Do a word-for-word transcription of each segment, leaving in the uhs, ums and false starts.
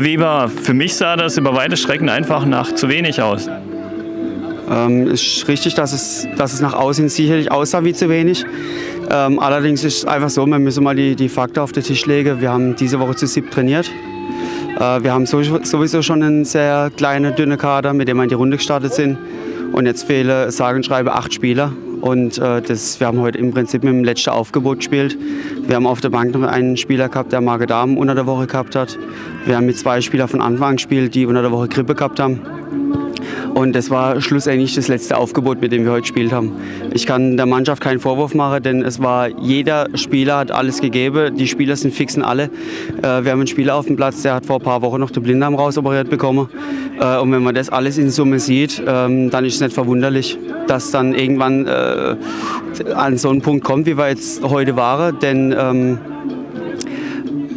Herr Weber, für mich sah das über weite Strecken einfach nach zu wenig aus. Ähm, ist richtig, dass es, dass es nach außen sicherlich aussah wie zu wenig. Ähm, allerdings ist es einfach so, wir müssen mal die, die Fakten auf den Tisch legen. Wir haben diese Woche zu siebt trainiert. Äh, wir haben sowieso schon einen sehr kleinen, dünnen Kader, mit dem wir in die Runde gestartet sind. Und jetzt fehlen, sage und schreibe, acht Spieler. Und äh, das, wir haben heute im Prinzip mit dem letzten Aufgebot gespielt. Wir haben auf der Bank noch einen Spieler gehabt, der Magen-Darm unter der Woche gehabt hat. Wir haben mit zwei Spielern von Anfang an gespielt, die unter der Woche Grippe gehabt haben. Und das war schlussendlich das letzte Aufgebot, mit dem wir heute gespielt haben. Ich kann der Mannschaft keinen Vorwurf machen, denn es war, jeder Spieler hat alles gegeben. Die Spieler sind fixen alle. Äh, wir haben einen Spieler auf dem Platz, der hat vor ein paar Wochen noch den Blinddarm rausoperiert bekommen. Äh, und wenn man das alles in Summe sieht, äh, dann ist es nicht verwunderlich, dass dann irgendwann äh, an so einen Punkt kommt, wie wir jetzt heute waren. Denn ähm,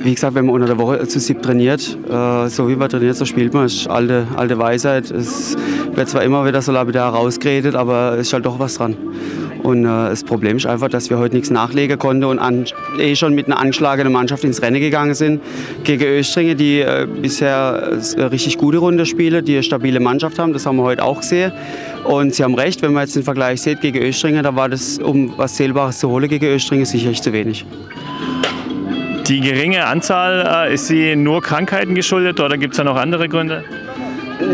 wie gesagt, wenn man unter der Woche zu sieb trainiert, äh, so wie man trainiert, so spielt man. Das ist alte, alte Weisheit. Es wird zwar immer wieder so lapidar rausgeredet, aber es ist halt doch was dran. Und äh, das Problem ist einfach, dass wir heute nichts nachlegen konnten und an, eh schon mit einer angeschlagenen Mannschaft ins Rennen gegangen sind. Gegen Östringen, die äh, bisher äh, richtig gute Runde spielen, die eine stabile Mannschaft haben, das haben wir heute auch gesehen. Und Sie haben recht, wenn man jetzt den Vergleich sieht gegen Östringen, da war das, um was Zählbares zu holen gegen Östringen, sicherlich zu wenig. Die geringe Anzahl, ist sie nur Krankheiten geschuldet oder gibt es da noch andere Gründe?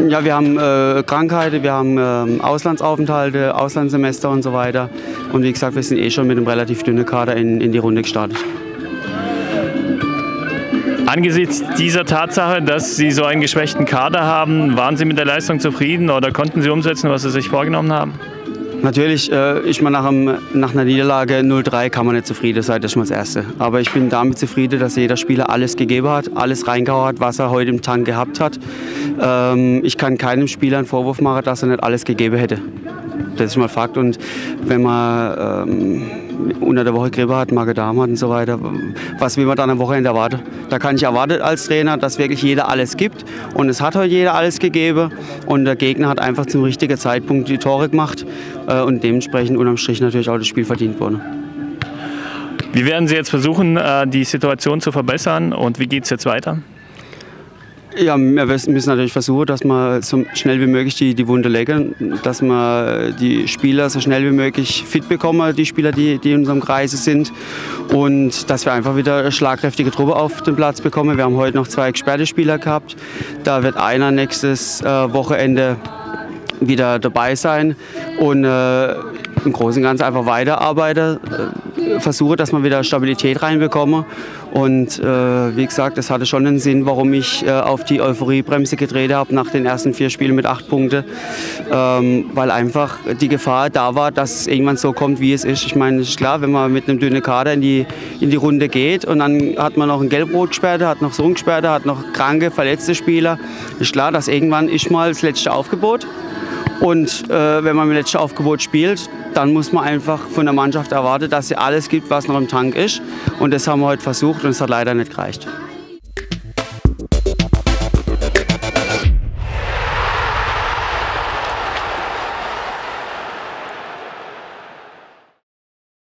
Ja, wir haben äh, Krankheiten, wir haben äh, Auslandsaufenthalte, Auslandssemester und so weiter. Und wie gesagt, wir sind eh schon mit einem relativ dünnen Kader in, in die Runde gestartet. Angesichts dieser Tatsache, dass Sie so einen geschwächten Kader haben, waren Sie mit der Leistung zufrieden oder konnten Sie umsetzen, was Sie sich vorgenommen haben? Natürlich, äh, ich meine, nach, einem, nach einer Niederlage null drei kann man nicht zufrieden sein, das ist schon das Erste. Aber ich bin damit zufrieden, dass jeder Spieler alles gegeben hat, alles reingehauen hat, was er heute im Tank gehabt hat. Ähm, ich kann keinem Spieler einen Vorwurf machen, dass er nicht alles gegeben hätte. Das ist mal Fakt. Und wenn man ähm, unter der Woche Grippe hat, Magen-Darm hat und so weiter, was will man dann am Wochenende erwarten? Da kann ich erwarten als Trainer, dass wirklich jeder alles gibt. Und es hat heute jeder alles gegeben. Und der Gegner hat einfach zum richtigen Zeitpunkt die Tore gemacht. Äh, und dementsprechend unterm Strich natürlich auch das Spiel verdient wurde. Wie werden Sie jetzt versuchen, die Situation zu verbessern? Und wie geht es jetzt weiter? Ja, wir müssen natürlich versuchen, dass wir so schnell wie möglich die, die Wunde legen, dass wir die Spieler so schnell wie möglich fit bekommen, die Spieler, die, die in unserem Kreise sind. Und dass wir einfach wieder schlagkräftige Truppe auf den Platz bekommen. Wir haben heute noch zwei gesperrte Spieler gehabt. Da wird einer nächstes äh, Wochenende wieder dabei sein. Und äh, im Großen und Ganzen einfach weiterarbeiten. Versuche, dass man wieder Stabilität reinbekomme. Und äh, wie gesagt, das hatte schon einen Sinn, warum ich äh, auf die Euphoriebremse gedreht habe nach den ersten vier Spielen mit acht Punkten. Ähm, weil einfach die Gefahr da war, dass es irgendwann so kommt, wie es ist. Ich meine, es ist klar, wenn man mit einem dünnen Kader in die, in die Runde geht und dann hat man noch einen Gelb-Rot gesperrt, hat noch so einen gesperrt, hat noch kranke, verletzte Spieler. Ist klar, dass irgendwann ist mal das letzte Aufgebot. Und äh, wenn man mit letztem Aufgebot spielt, dann muss man einfach von der Mannschaft erwarten, dass sie alles gibt, was noch im Tank ist. Und das haben wir heute versucht und es hat leider nicht gereicht.